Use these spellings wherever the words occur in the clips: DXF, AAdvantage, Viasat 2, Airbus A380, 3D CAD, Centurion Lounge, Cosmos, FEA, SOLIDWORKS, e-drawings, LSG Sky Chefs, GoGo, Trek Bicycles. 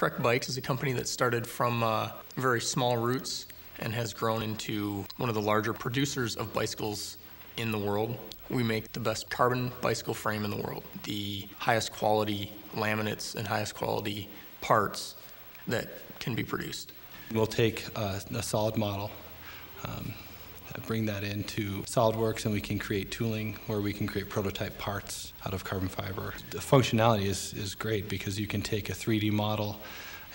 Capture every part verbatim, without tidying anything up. Trek Bikes is a company that started from uh, very small roots and has grown into one of the larger producers of bicycles in the world. We make the best carbon bicycle frame in the world, the highest quality laminates and highest quality parts that can be produced. We'll take a, a solid model, um, bring that into SOLIDWORKS, and we can create tooling where we can create prototype parts out of carbon fiber. The functionality is, is great because you can take a three D model,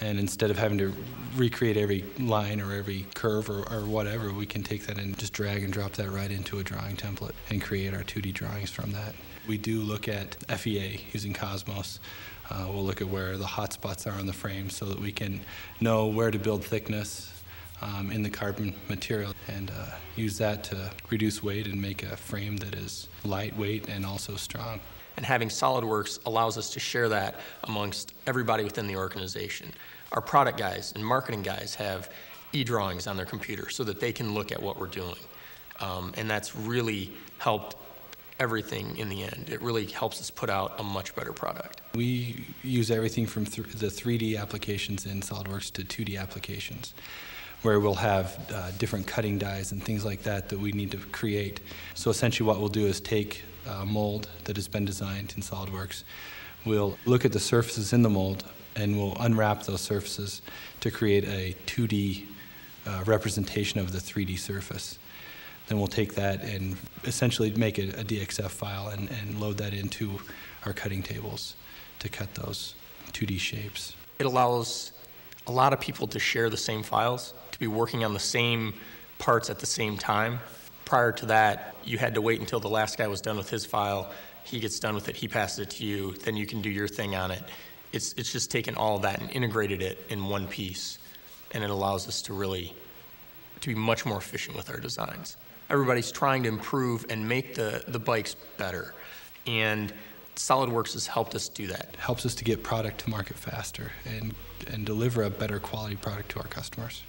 and instead of having to recreate every line or every curve or, or whatever, we can take that and just drag and drop that right into a drawing template and create our two D drawings from that. We do look at F E A using Cosmos. Uh, we'll look at where the hot spots are on the frame so that we can know where to build thickness um, in the carbon material and uh, use that to reduce weight and make a frame that is lightweight and also strong. And having SOLIDWORKS allows us to share that amongst everybody within the organization. Our product guys and marketing guys have e-drawings on their computer so that they can look at what we're doing. Um, and that's really helped everything in the end. It really helps us put out a much better product. We use everything from th the three D applications in SOLIDWORKS to two D applications, where we'll have uh, different cutting dies and things like that that we need to create. So essentially what we'll do is take a mold that has been designed in SOLIDWORKS, we'll look at the surfaces in the mold and we'll unwrap those surfaces to create a two D uh, representation of the three D surface. Then we'll take that and essentially make a, a D X F file and, and load that into our cutting tables to cut those two D shapes. It allows a lot of people to share the same files, to be working on the same parts at the same time. Prior to that, you had to wait until the last guy was done with his file, he gets done with it, he passes it to you, then you can do your thing on it. It's, it's just taken all of that and integrated it in one piece, and it allows us to really, to be much more efficient with our designs. Everybody's trying to improve and make the, the bikes better, and SOLIDWORKS has helped us do that. It helps us to get product to market faster and, and deliver a better quality product to our customers.